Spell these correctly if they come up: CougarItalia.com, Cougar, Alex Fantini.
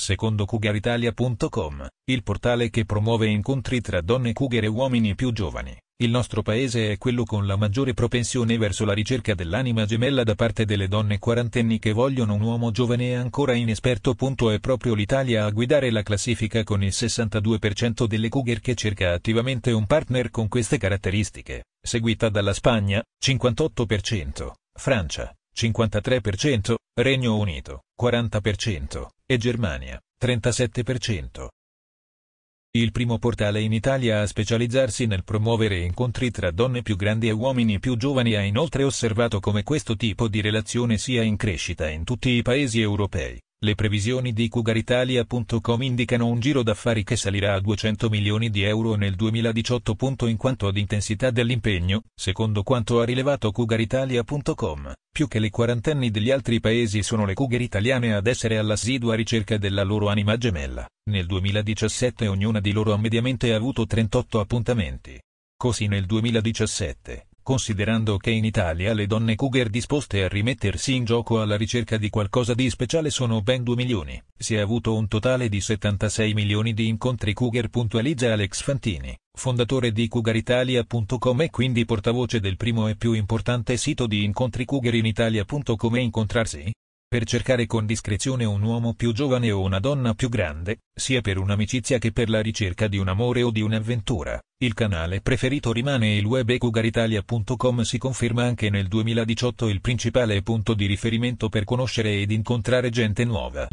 Secondo CougarItalia.com, il portale che promuove incontri tra donne cougar e uomini più giovani, il nostro paese è quello con la maggiore propensione verso la ricerca dell'anima gemella da parte delle donne quarantenni che vogliono un uomo giovane e ancora inesperto. È proprio l'Italia a guidare la classifica con il 62% delle cougar che cerca attivamente un partner con queste caratteristiche, seguita dalla Spagna, 58%, Francia, 53%, Regno Unito, 40%, e Germania, 37%. Il primo portale in Italia a specializzarsi nel promuovere incontri tra donne più grandi e uomini più giovani ha inoltre osservato come questo tipo di relazione sia in crescita in tutti i paesi europei. Le previsioni di CougarItalia.com indicano un giro d'affari che salirà a 200 milioni di euro nel 2018. In quanto ad intensità dell'impegno, secondo quanto ha rilevato CougarItalia.com, più che le quarantenni degli altri paesi sono le cougar italiane ad essere all'assidua ricerca della loro anima gemella. Nel 2017 ognuna di loro ha mediamente avuto 38 appuntamenti. Così nel 2017. Considerando che in Italia le donne cougar disposte a rimettersi in gioco alla ricerca di qualcosa di speciale sono ben 2 milioni, si è avuto un totale di 76 milioni di incontri cougar. Puntualizza Alex Fantini, fondatore di CougarItalia.com e quindi portavoce del primo e più importante sito di incontri cougar in Italia. Come incontrarsi? Per cercare con discrezione un uomo più giovane o una donna più grande, sia per un'amicizia che per la ricerca di un amore o di un'avventura, il canale preferito rimane il web e CougarItalia.com si conferma anche nel 2018 il principale punto di riferimento per conoscere ed incontrare gente nuova.